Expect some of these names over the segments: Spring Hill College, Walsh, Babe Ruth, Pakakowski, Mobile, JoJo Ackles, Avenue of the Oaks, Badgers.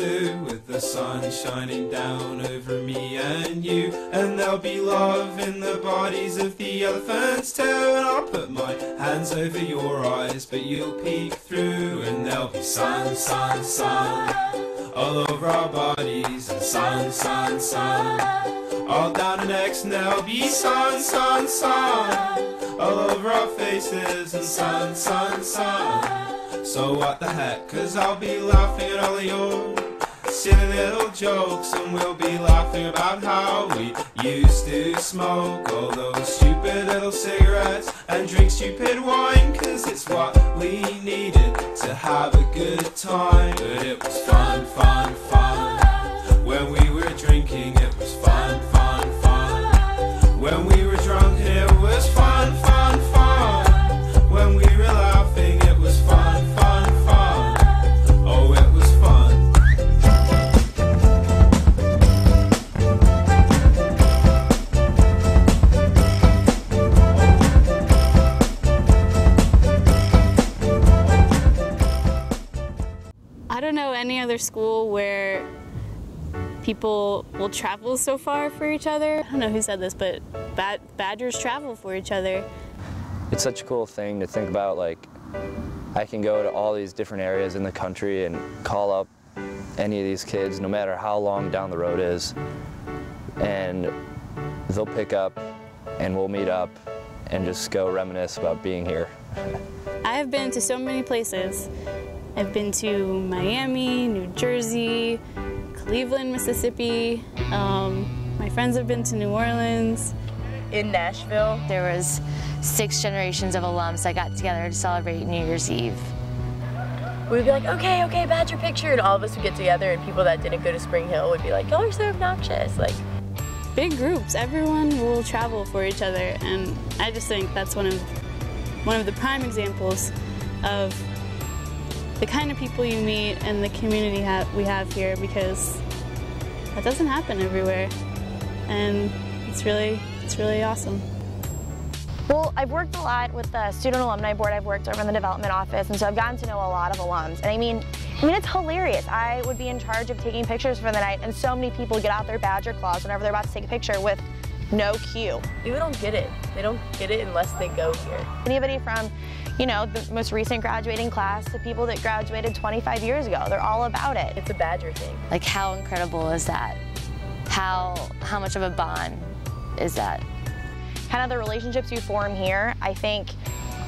zoo with the sun shining down over me and you. And there'll be love in the bodies of the elephants too. And I'll put my hands over your eyes, but you'll peek through. And there'll be sun, sun, sun all over our bodies. And sun, sun, sun all down our necks. And there'll be sun, sun, sun all over our faces. And sun, sun, sun. So what the heck, cause I'll be laughing at all of your silly little jokes. And we'll be laughing about how we used to smoke all those stupid little cigarettes and drink stupid wine, cause it's what we needed to have a good time. But it was fun, fun, fun when we were drinking. It was fun, fun, fun when we were drunk. It was fun, fun, fun when we were laughing. It was fun, fun. I don't know any other school where people will travel so far for each other. I don't know who said this, but badgers travel for each other. It's such a cool thing to think about, like, I can go to all these different areas in the country and call up any of these kids, no matter how long down the road is, and they'll pick up and we'll meet up and just go reminisce about being here. I have been to so many places. I've been to Miami, New Jersey, Cleveland, Mississippi. My friends have been to New Orleans. In Nashville, there was 6 generations of alums that got together to celebrate New Year's Eve. We would be like, okay, okay, badger picture, and all of us would get together, and people that didn't go to Spring Hill would be like, y'all are so obnoxious. Like, big groups, everyone will travel for each other, and I just think that's one of the prime examples of the kind of people you meet and the community we have here, because that doesn't happen everywhere, and it's really awesome. Well, I've worked a lot with the Student Alumni Board. I've worked over in the development office, and so I've gotten to know a lot of alums. And I mean, it's hilarious. I would be in charge of taking pictures for the night, and so many people get out their badger claws whenever they're about to take a picture with no cue. People don't get it. They don't get it unless they go here. Anybody from, you know, the most recent graduating class, the people that graduated 25 years ago, they're all about it. It's a badger thing. Like, how incredible is that? How much of a bond is that? Kind of the relationships you form here, I think,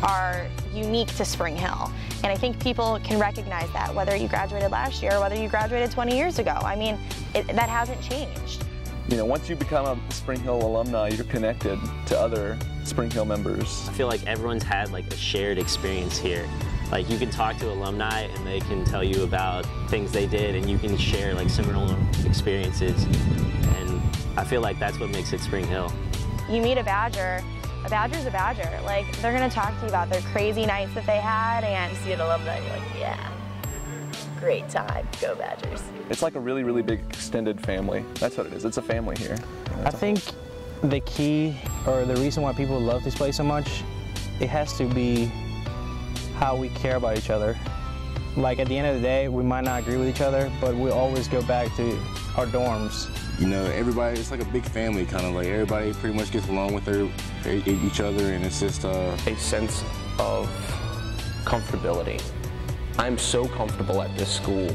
are unique to Spring Hill. And I think people can recognize that, whether you graduated last year or whether you graduated 20 years ago. I mean, that hasn't changed. You know, once you become a Spring Hill alumni, you're connected to other Spring Hill members. I feel like everyone's had like a shared experience here. Like, you can talk to alumni and they can tell you about things they did, and you can share like similar experiences. And I feel like that's what makes it Spring Hill. You meet a badger's a badger. Like, they're gonna talk to you about their crazy nights that they had, and you see an alumni, you're like, yeah. Great time. Go Badgers. It's like a really, really big extended family. That's what it is. It's a family here. I think the key, or the reason why people love this place so much, it has to be how we care about each other. Like, at the end of the day, we might not agree with each other, but we always go back to our dorms. You know, everybody, it's like a big family, kind of like everybody pretty much gets along with each other, and it's just a sense of comfortability. I'm so comfortable at this school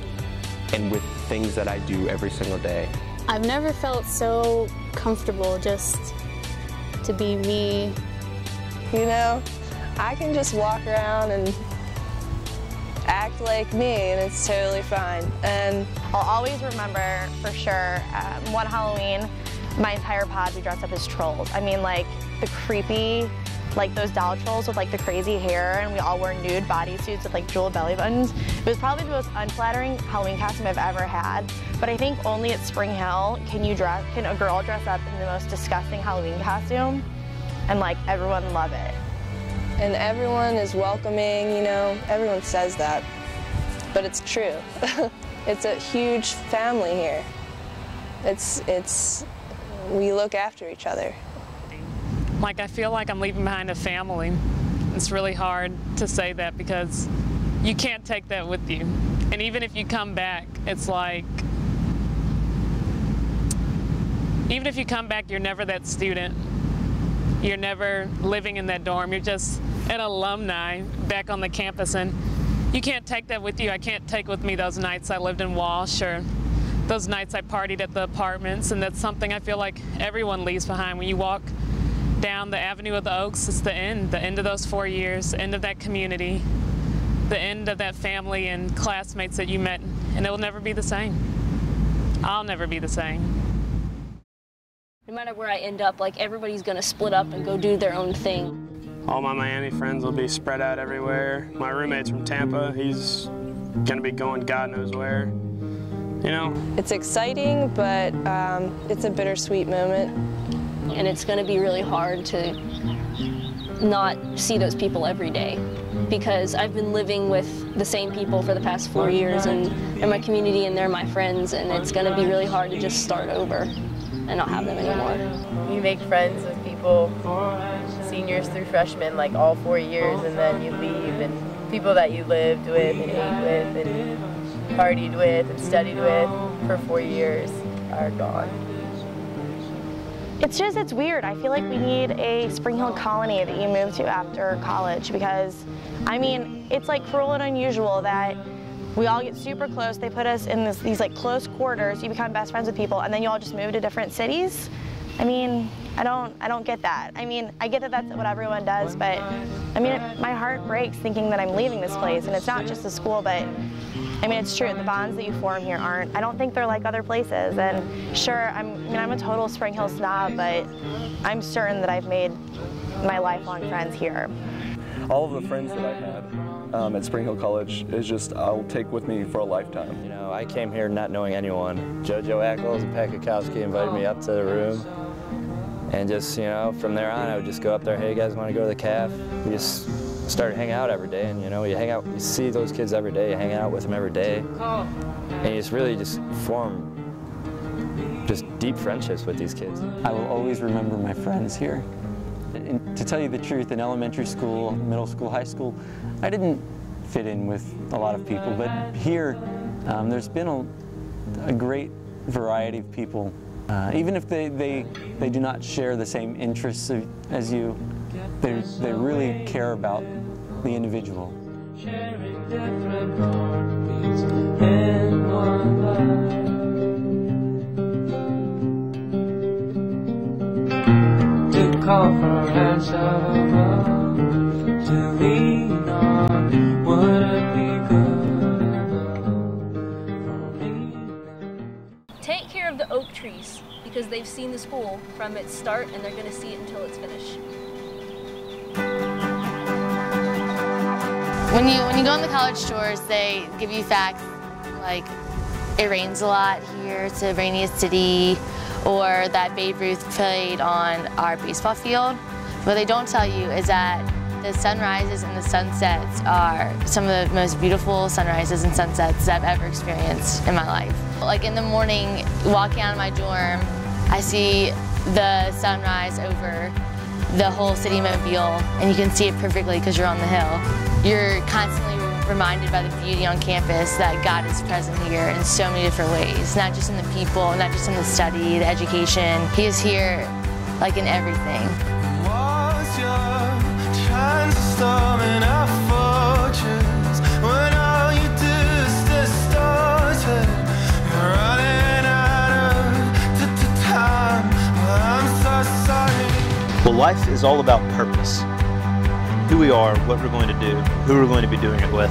and with things that I do every single day. I've never felt so comfortable just to be me. You know, I can just walk around and act like me, and it's totally fine. And I'll always remember, for sure, one Halloween, my entire pod, we dressed up as trolls. I mean, like, the creepy, like those doll trolls with like the crazy hair, and we all wore nude bodysuits with like jeweled belly buttons. It was probably the most unflattering Halloween costume I've ever had, but I think only at Spring Hill can a girl dress up in the most disgusting Halloween costume, and like everyone love it. And everyone is welcoming, you know, everyone says that, but it's true. It's a huge family here. We look after each other. Like, I feel like I'm leaving behind a family. It's really hard to say that because you can't take that with you. And even if you come back, it's like, even if you come back, you're never that student. You're never living in that dorm. You're just an alumni back on the campus, and you can't take that with you. I can't take with me those nights I lived in Walsh or those nights I partied at the apartments, and that's something I feel like everyone leaves behind. When you walk down the Avenue of the Oaks, it's the end of those 4 years, the end of that community, the end of that family and classmates that you met, and it will never be the same. I'll never be the same. No matter where I end up, like, everybody's gonna split up and go do their own thing. All my Miami friends will be spread out everywhere. My roommate's from Tampa. He's gonna be going God knows where, you know? It's exciting, but it's a bittersweet moment. And it's gonna be really hard to not see those people every day, because I've been living with the same people for the past 4 years, and they're my community and they're my friends, and it's gonna be really hard to just start over and not have them anymore. You make friends with people, seniors through freshmen, like all 4 years, and then you leave, and people that you lived with and ate with and partied with and studied with for 4 years are gone. It's just, it's weird. I feel like we need a Spring Hill colony that you move to after college, because, I mean, it's like cruel and unusual that we all get super close. They put us in these like close quarters. You become best friends with people, and then you all just move to different cities. I mean, I don't get that. I mean, I get that that's what everyone does, but I mean, my heart breaks thinking that I'm leaving this place. And it's not just the school, but I mean, it's true. The bonds that you form here aren't, I don't think they're like other places. And sure, I'm a total Spring Hill snob, but I'm certain that I've made my lifelong friends here. All of the friends that I had at Spring Hill College is just, I'll take with me for a lifetime. You know, I came here not knowing anyone. JoJo Ackles and Pakakowski invited me up to the room, and just, you know, from there on I would just go up there, hey, you guys want to go to the caf? We just started hanging out every day, and you know, you hang out, you see those kids every day, you hang out with them every day, and you just really just form just deep friendships with these kids. I will always remember my friends here. And to tell you the truth, in elementary school, middle school, high school, I didn't fit in with a lot of people. But here, there's been a great variety of people. Even if they do not share the same interests as you, they really care about the individual. Call for hands above, to lean on, would it be good for me? Take care of the oak trees, because they've seen the school from its start, and they're going to see it until it's finished. When you go on the college tours, they give you facts like it rains a lot here, it's the rainiest city, or that Babe Ruth played on our baseball field. What they don't tell you is that the sunrises and the sunsets are some of the most beautiful sunrises and sunsets that I've ever experienced in my life. Like in the morning, walking out of my dorm, I see the sunrise over the whole city of Mobile, and you can see it perfectly because you're on the hill. You're constantly reminded by the beauty on campus that God is present here in so many different ways, not just in the people, not just in the study, the education. He is here, like, in everything. Well, life is all about purpose. Who we are, what we're going to do, who we're going to be doing it with,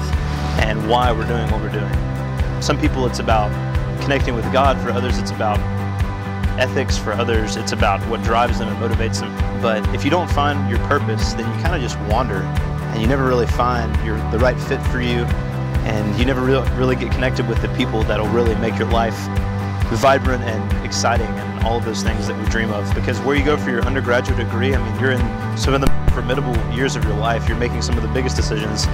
and why we're doing what we're doing. Some people it's about connecting with God, for others it's about ethics, for others it's about what drives them and motivates them. But if you don't find your purpose, then you kind of just wander, and you never really find the right fit for you, and you never really get connected with the people that'll really make your life vibrant and exciting and all of those things that we dream of. Because where you go for your undergraduate degree, I mean, you're in some of the formidable years of your life. You're making some of the biggest decisions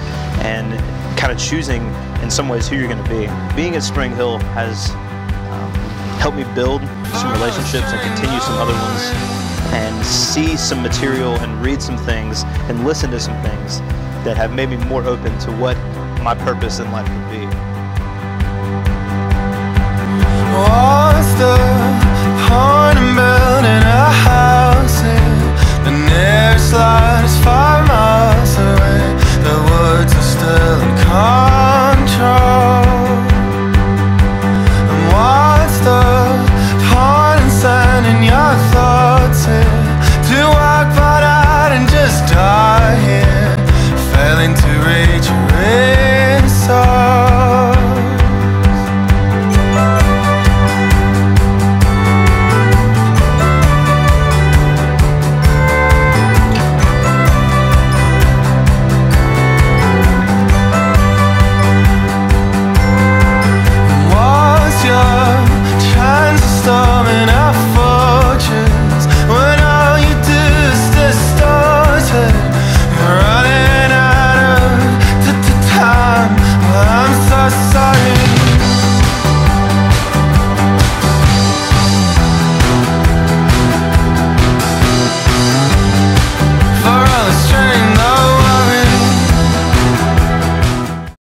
and kind of choosing in some ways who you're going to be. Being at Spring Hill has helped me build some relationships and continue some other ones, and see some material and read some things and listen to some things that have made me more open to what my purpose in life could be.